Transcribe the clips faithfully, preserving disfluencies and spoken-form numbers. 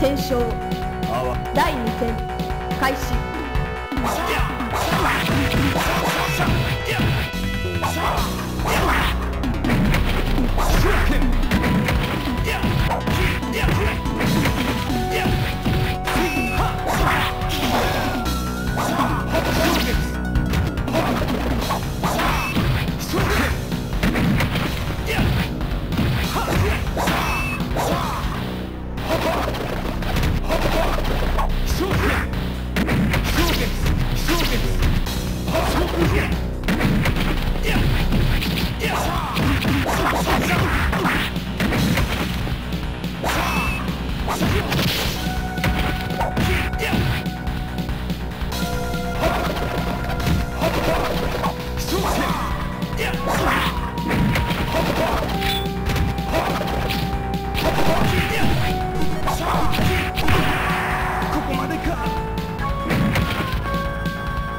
検証だいにせん開始。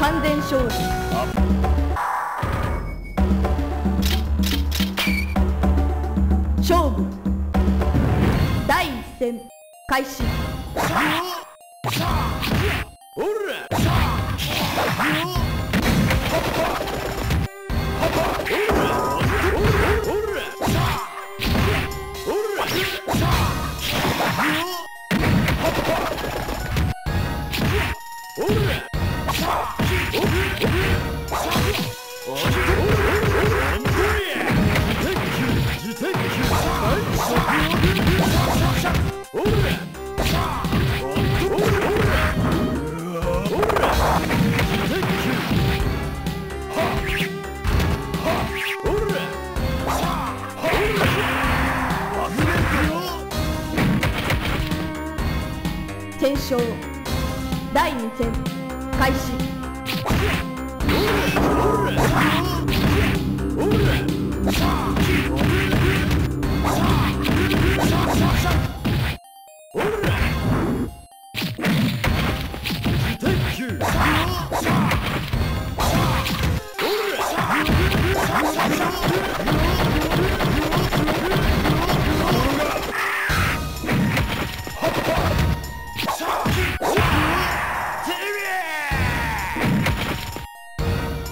完全勝利。勝負だいいっせん開始。検証だいに戦開始。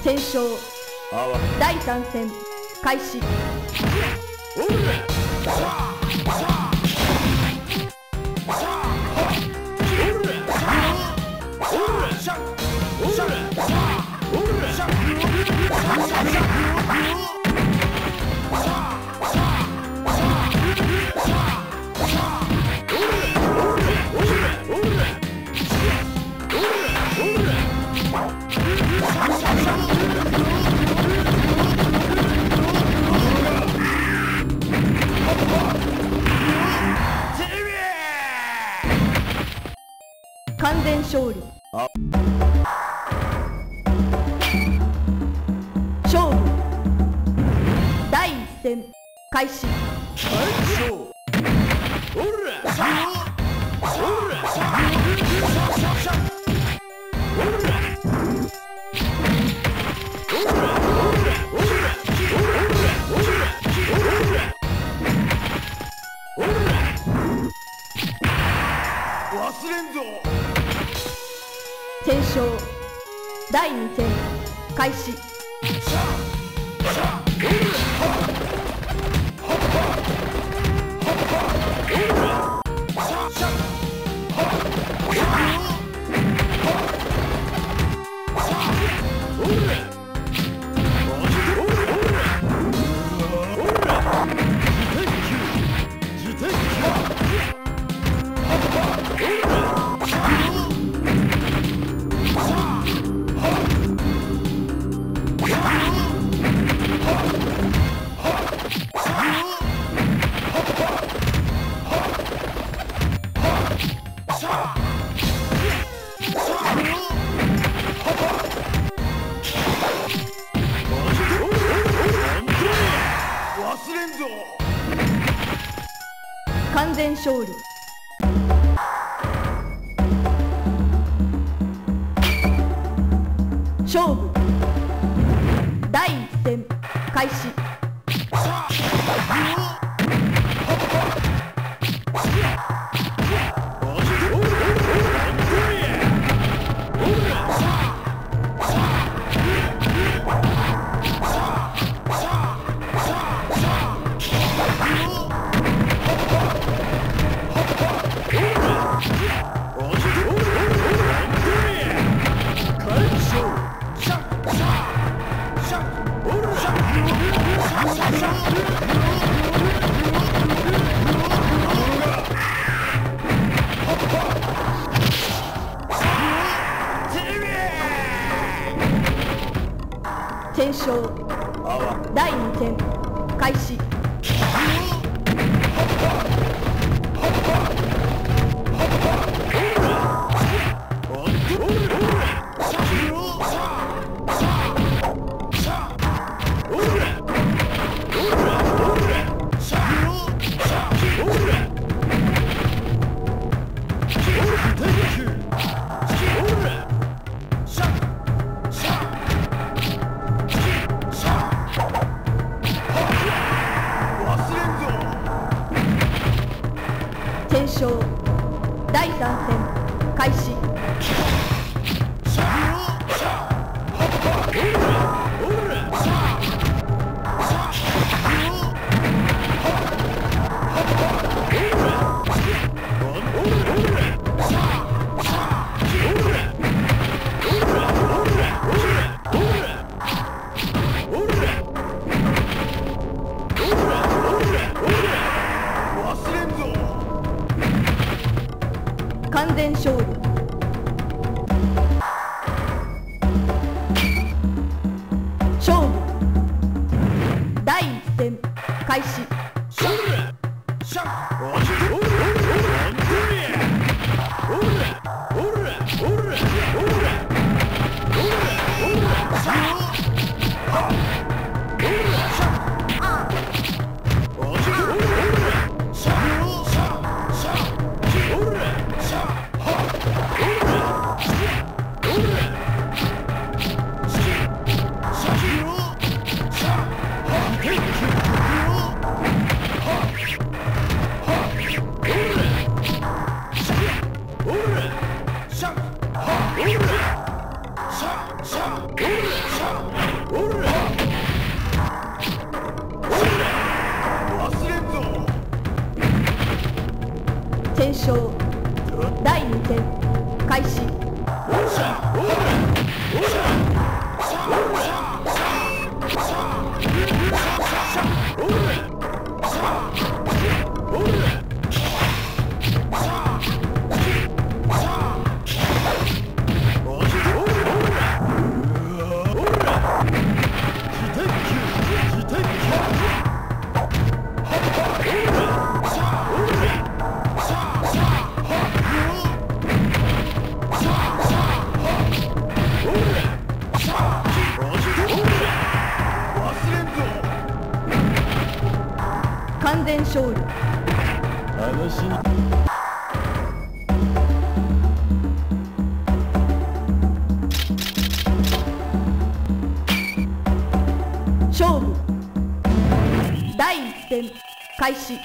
戦勝だいさん戦開始。完全勝利。勝負だいいっ戦開始。忘れんぞ。検証だいに戦開始。完全勝利。勝負だいいってん開始。検証だいにてん開始。検証だいさんてん開始。完全勝利。勝負だいいってん開始。検証だいにてん開始。完全勝利。楽しい。勝負だいいってん開始。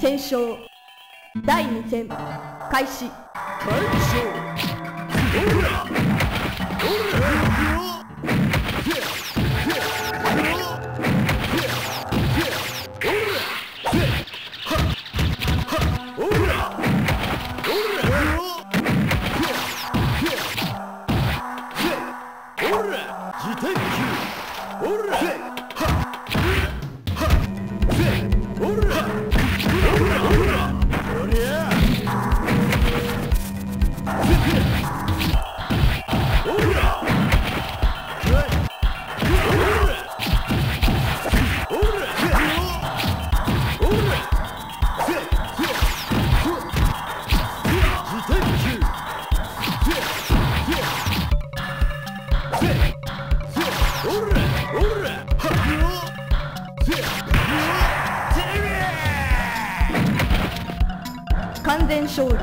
検証だいにてん開始。完全勝利。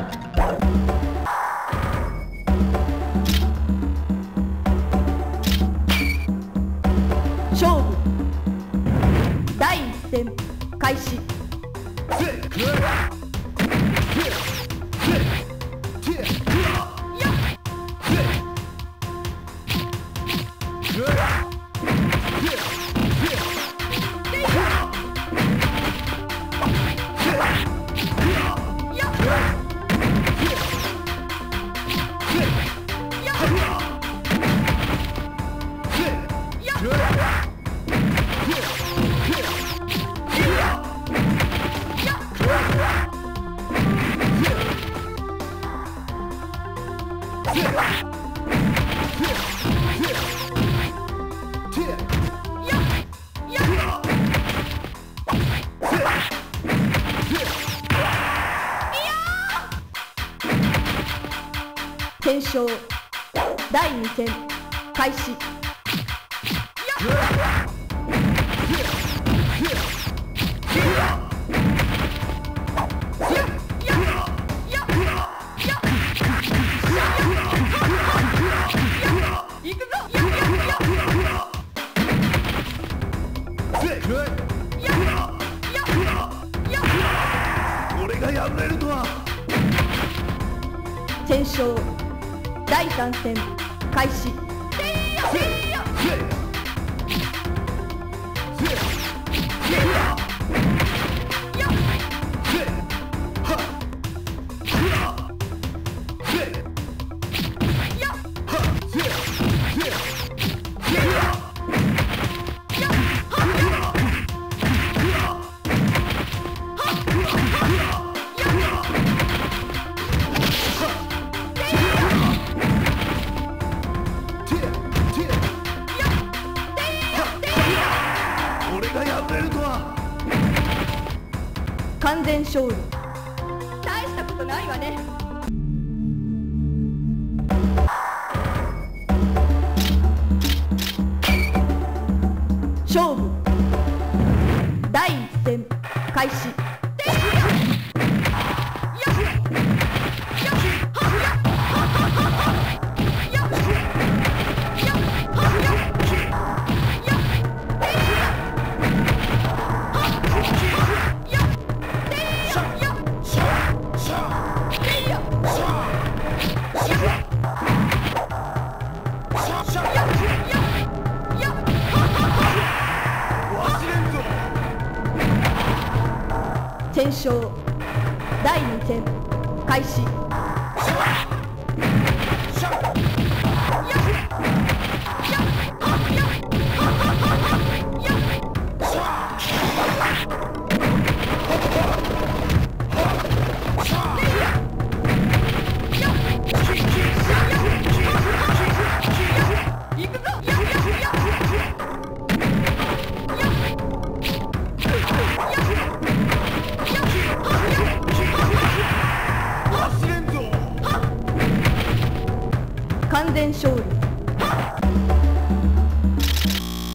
勝負第一戦開始。検証だいに戦開始。俺がやられるとは。検証だいさん戦開始。完全勝利。大したことないわね。勝負だいいち戦開始。検証だいに戦開始。完全勝利。